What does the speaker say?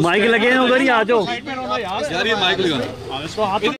Mic लगे हैं उधर ही आ जाओ यार, ये माइक लगा।